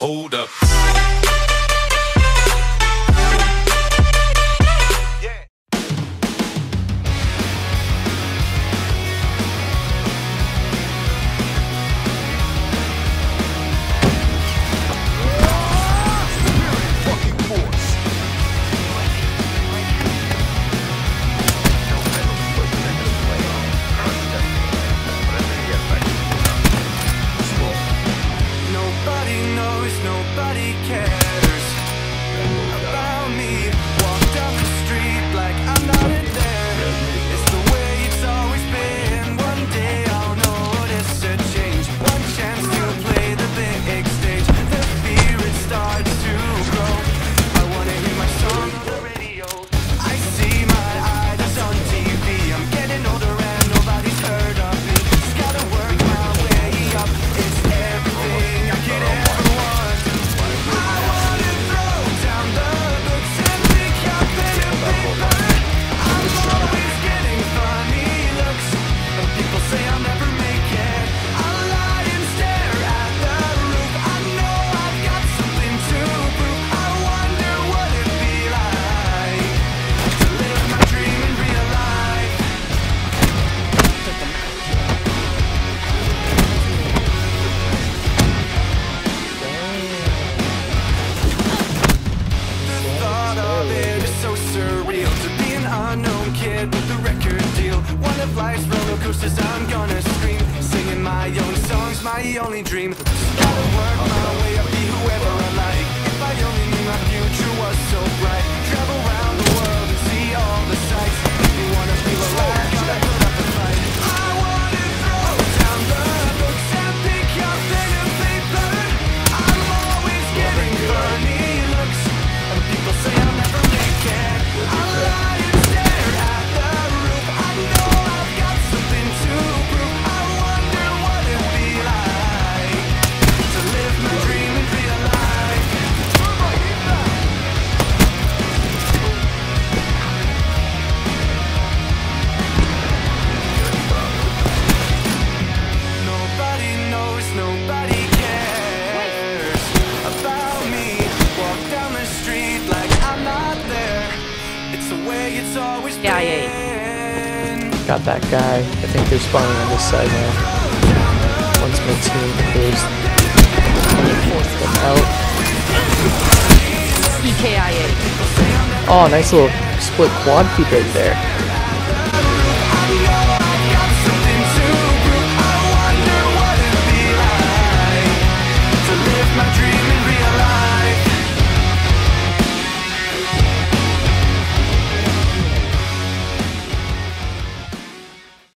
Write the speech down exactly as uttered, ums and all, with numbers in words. Hold up. Nobody cares about me. Walk down the street like I'm not in there. It's the way it's always been. One day I'll notice a change. One chance to play the big stage. The fear it starts to grow. I wanna hear my song on the radio. I see my idols on T V. I'm getting older and nobody's heard of me. Just gotta work my way up. It's everything I could ever want. Life's roller coasters, I'm gonna scream, singing my own songs, my only dream. Just gotta work my way up, be whoever I like. If I only knew my future was so bright, travel around the world and see all the sights. If you wanna feel alive, gotta put up a fight. I wanna throw down the books and pick up pen and paper. I'm always getting funny looks, and people say I'll never make it. I lie and stare at the roof. I know K I A. Got that guy. I think they're spawning on this side now. Once my team clears them out. K I A. Oh, nice little split quad feed right there.